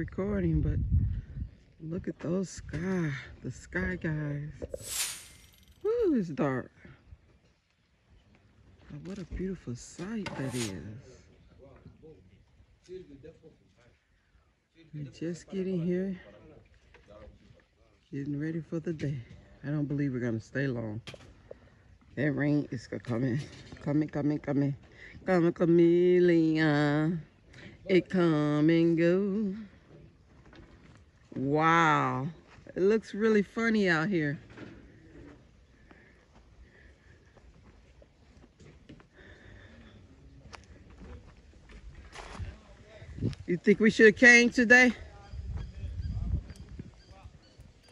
recording, but look at those sky, the sky, guys. Woo, it's dark. Oh, what a beautiful sight that is. We're just getting here, getting ready for the day. I don't believe we're gonna stay long. That rain is coming, chameleon. It come and go. Wow, it looks really funny out here. You think we should have came today?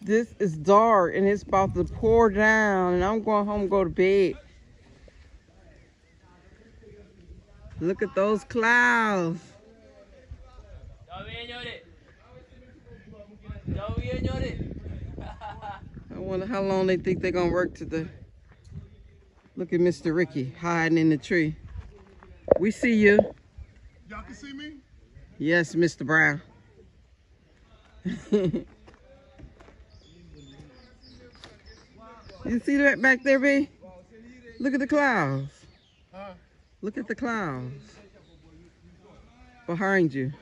This is dark and it's about to pour down, and I'm going home and go to bed. Look at those clouds. I wonder how long they think they're gonna work today. Look at Mr. Ricky hiding in the tree. We see you. Y'all can see me? Yes, Mr. Brown. You see that back there, B? Look at the clouds. Look at the clouds behind you.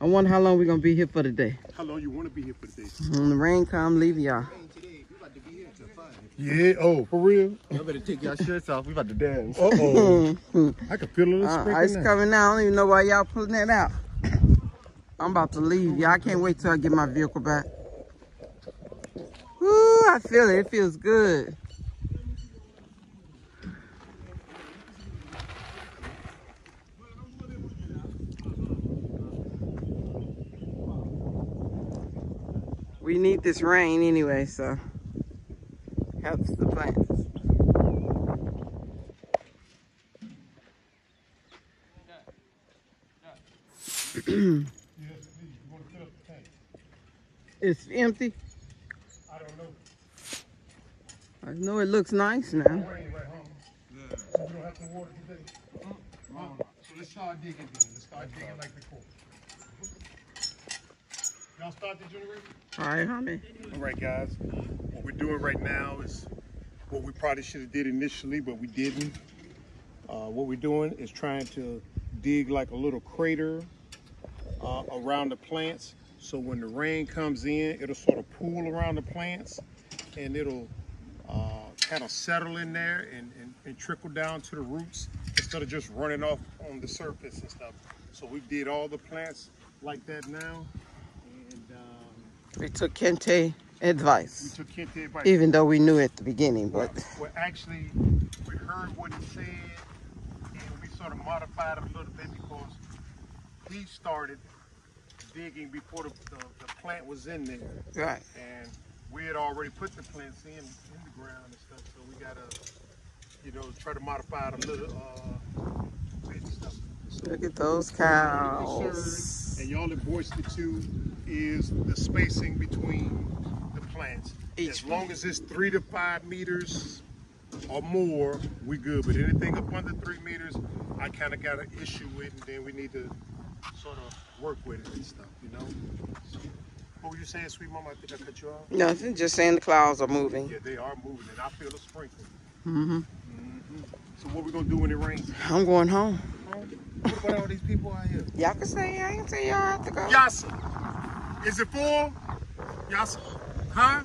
I wonder how long we're going to be here for the day. How long you want to be here for the day? When the rain come, leave y'all. Yeah, oh, for real? Y'all better take y'all shirts off. We about to dance. Uh-oh. I can feel a little sprinkle. It's coming out. I don't even know why y'all putting that out. I'm about to leave, y'all. I can't wait till I get my vehicle back. Woo, I feel it. It feels good. We need this rain anyway, so helps the plants. It's empty. I don't know. I know it looks nice now. Right home. Yeah. So we don't have to water today. So let's start digging then. Let's start digging like before. Y'all start the generator? All right, honey. All right, guys. What we're doing right now is what we probably should have did initially, but we didn't. What we're doing is trying to dig like a little crater around the plants. So when the rain comes in, it'll sort of pool around the plants and it'll kind of settle in there and trickle down to the roots instead of just running off on the surface and stuff. So we did all the plants like that now. We took Kanteh advice. We took Kanteh advice. Even though we knew at the beginning, but... Well, actually, we heard what he said, and we sort of modified it a little bit because he started digging before the plant was in there. Right. And we had already put the plants in the ground and stuff, so we got to, you know, try to modify it a little bit and stuff. So look at those cows. And y'all have voiced it too. Is the spacing between the plants. As long as it's 3 to 5 meters or more, we're good. But anything up under 3 meters, I kind of got an issue with, and then we need to sort of work with it and stuff, you know? So, what were you saying, sweet mama? I think I cut you off. Nothing, just saying the clouds are moving. Yeah, they are moving, and I feel a sprinkle. Mm-hmm. Mm-hmm. So what we gonna do when it rains? I'm going home. What about all these people out here? Y'all can say, I ain't say y'all have to go. Yes, sir. Is it full? Yes. Huh?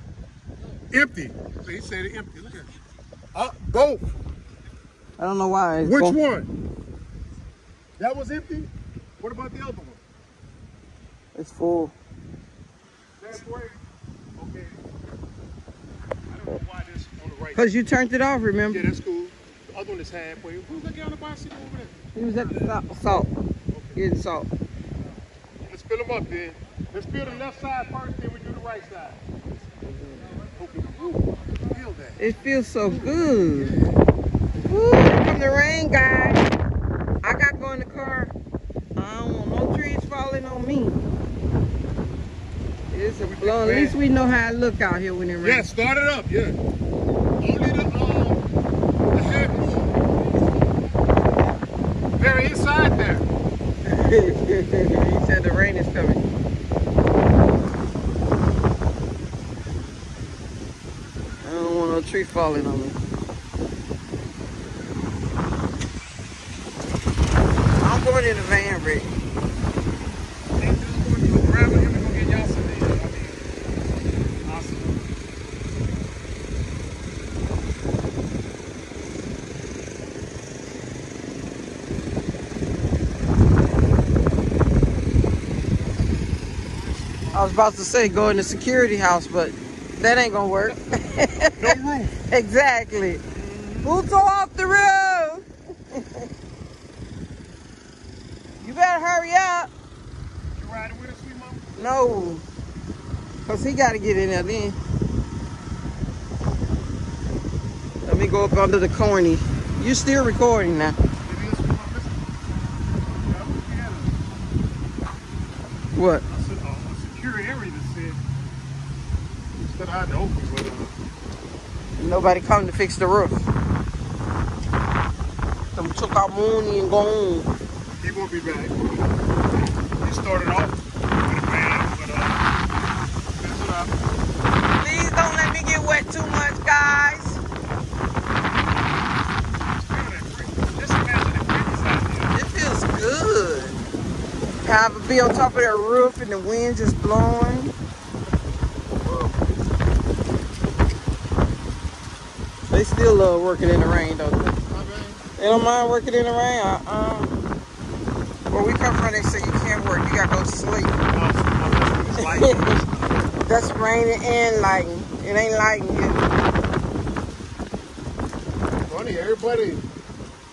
Empty. They said it empty. Look at it. Both. I don't know why. Which both. One? That was empty? What about the other one? It's full. That's great. Okay. I don't know why this is on the right. Because you turned it off, remember? Yeah, that's cool. The other one is halfway. Who's that guy on the bicycle over there? He was at the salt. Getting salt. Let's fill them up then. Let's peel the left side first, then we do the right side. Ooh, feel that. It feels so good. Ooh, here comes the rain, guys. I got to go in the car. I don't want no trees falling on me. It's a blow. At least we know how it look out here when it rains. Yeah, start it up, yeah. Only the half moon. They're inside there. He said the rain is coming. I don't want no tree falling on me. I'm going in the van, Rick. I was about to say go in the security house, but that ain't gonna work. No roof. Exactly. Boots off the roof. You better hurry up. You riding with us, sweet mama? No, cause he gotta get in there then. Let me go up under the corny. You still recording now? What? Nobody come to fix the roof. Them took out money and gone. He won't be back. He started off with a band, but finish it up. Please don't let me get wet too much, guys. Just imagine the pretty side here. It feels good. I would be on top of that roof and the wind just blowing. They still love working in the rain, don't they? They don't mind working in the rain. Where we come from, they say you can't work. You got to go to sleep. That's raining and lightning. It ain't lightning yet. Funny, everybody,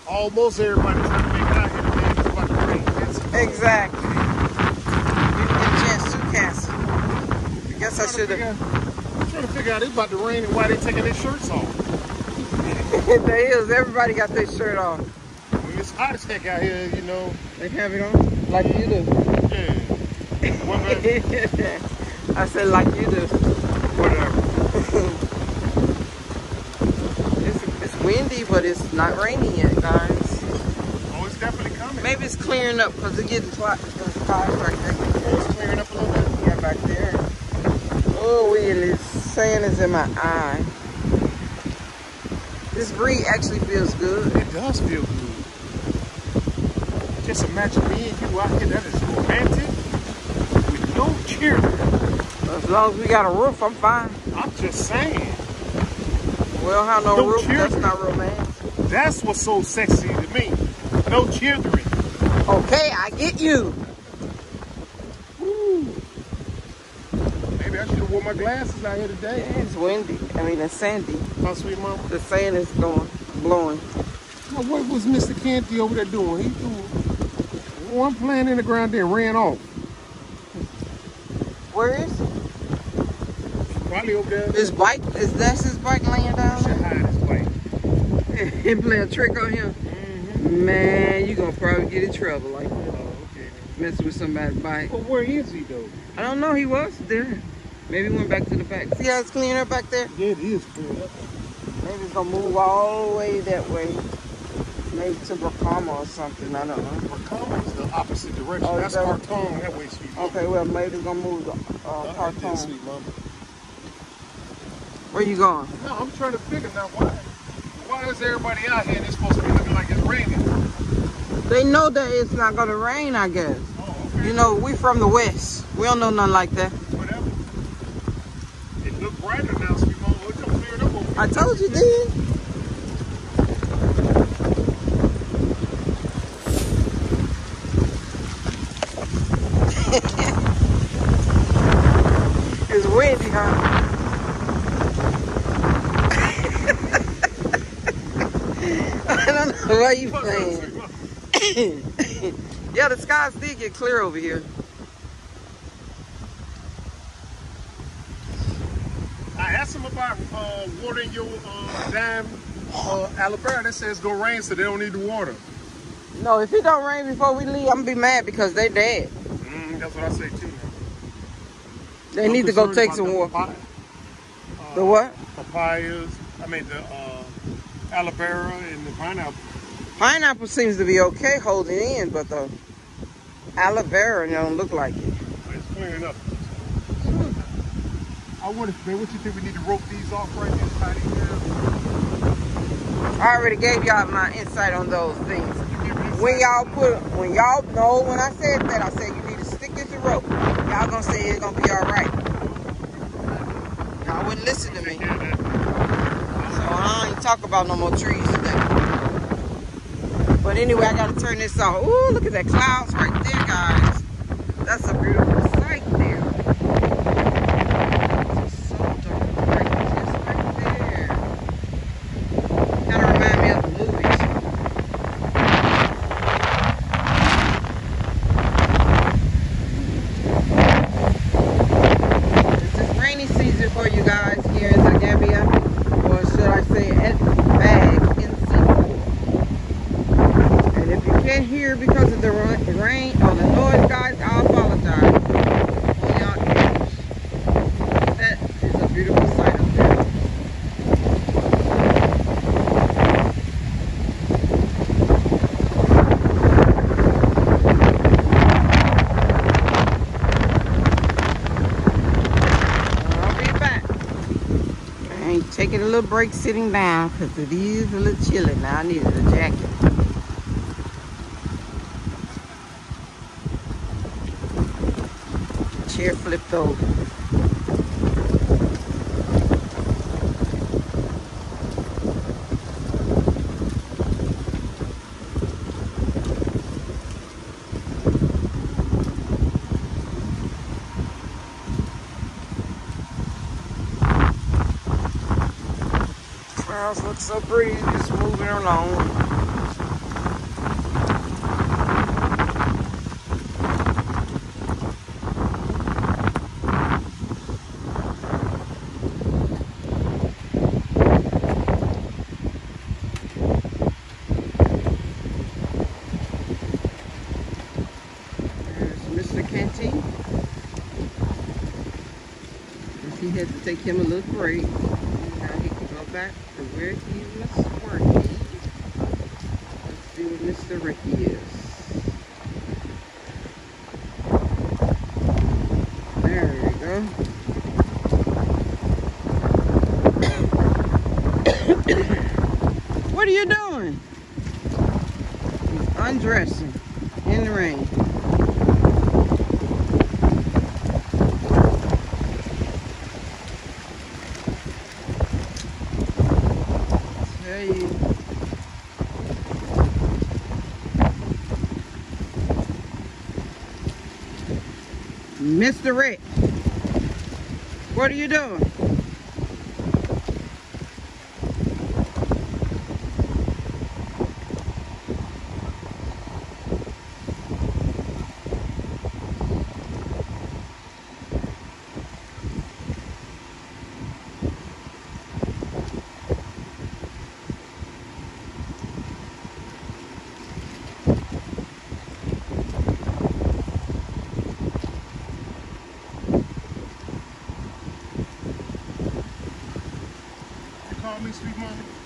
almost everybody's trying to make it out here today. It's about to rain. Exactly. You didn't get a chance to cancel. I guess I should have. I'm trying to figure out it's about to rain and why they taking their shirts off. There is. Everybody got their shirt on. When it's hot as heck out here, you know. They have it on? Like you do. Yeah. Whatever. I said like you do. Whatever. It's windy, but it's not raining yet, guys. Oh, it's definitely coming. Maybe it's clearing up because it's getting hot. It's clearing up a little bit. Yeah, back there. Oh, the sand is in my eye. This breeze actually feels good. It does feel good. Just imagine me and you out here. That is romantic. With no cheerleader. As long as we got a roof, I'm fine. I'm just saying. We don't have no roof. Cheerleader. That's not romantic. That's what's so sexy to me. No cheerleading. Okay, I get you. Woo. Maybe I should have worn my glasses out here today. Yeah, it's windy. I mean, it's sandy. My sweet mama. The sand is blowing. Now, what was Mr. Kanteh over there doing? He threw one plant in the ground there and ran off. Where is he? Probably over there. His bike? That's his bike laying down? He should hide his bike. He playing a trick on him? Mm-hmm. Man, you're going to probably get in trouble like that. Oh, okay. Messing with somebody's bike. Well, where is he, though? I don't know. He was there. Maybe went back to the back. See how it's clean up back there? Yeah, it is clean up. Maybe it's going to move all the way that way. Maybe to Brikama or something. I don't know. Brikama is the opposite direction. Oh, that's Cartone. That way, sweet mama. Okay, well, maybe it's going to move the Cartone. That, sweet mama. Where you going? No, I'm trying to figure out why is everybody out here and it's supposed to be looking like it's raining? They know that it's not going to rain, I guess. Oh, okay. You know, we from the West. We don't know nothing like that. Look brighter now, sweet mama. Look how cleared up over here. I told you, dude. It's windy, huh? I don't know why you playing. Yeah, the skies did get clear over here. About watering your dam aloe vera, that says go rain, so they don't need the water. No, if it don't rain before we leave, I'm gonna be mad because they dead. That's what I say too. They need to go take some water. The what? Papayas. I mean the aloe vera and the pineapple. Pineapple seems to be okay holding in, but the aloe vera and it don't look like it. It's clearing up. I wonder, man, what you think we need to rope these off right inside these down? I already gave y'all my insight on those things. When I said that, I said you need to stick it to rope. Y'all gonna say it's gonna be all right. Y'all wouldn't listen to me. So I ain't talk about no more trees today. But anyway, I gotta turn this off. Ooh, look at that clouds right there, guys. That's a beautiful sight there. Taking a little break sitting down because it is a little chilly. Now I needed a jacket. Chair flipped over. Looks so pretty, just moving along. There's Mr. Kanteh. He had to take him a little break. Back to where he was working. Let's see what Mr. Ricky is. There we go. What are you doing? He's undressing in the rain. Mr. Rick, what are you doing?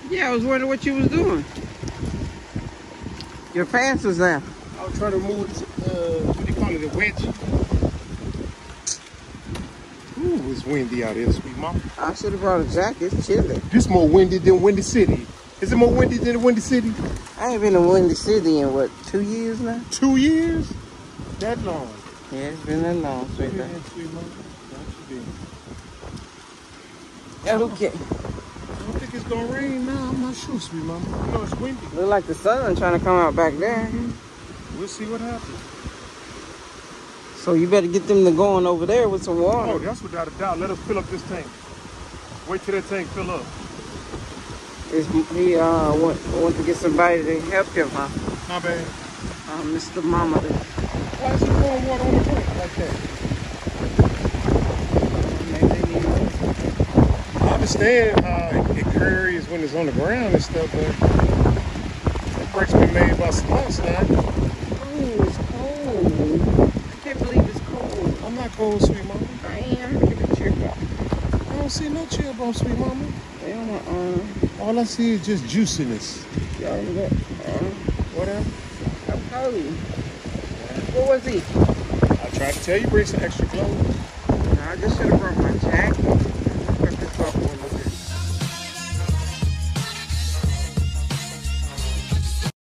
Yeah, I was wondering what you was doing. Your fence was there. I was trying to move, what do you call it, the wedge. Ooh, it's windy out here, sweet mama. I should have brought a jacket, it's chilly. This more windy than Windy City. Is it more windy than Windy City? I ain't been to Windy City in, what, 2 years now? 2 years? That long? Yeah, it's been that long, sweetheart. Yeah, sweet mama. Yeah, okay. I don't think it's gonna rain now. I'm not sure, sweet mama. You know it's windy. Look like the sun trying to come out back there. Mm-hmm. We'll see what happens. So you better get them to going over there with some water. Oh, that's without a doubt. Let us fill up this tank. Wait till that tank fill up. He went to get somebody to help him, huh? My bad. Mr. Mama. Why is he pouring water on the tank like that? I understand how it carries when it's on the ground and stuff, but that break's been made by Slough now. Oh, it's cold. I can't believe it's cold. I'm not cold, sweet mama. I am. Look at the chill bone. I don't see no chill bone, sweet mama. They don't want all I see is just juiciness. Y'all look. Whatever. I'm cold. What was he? I tried to tell you, bring some extra clothes. I just should have brought my jacket.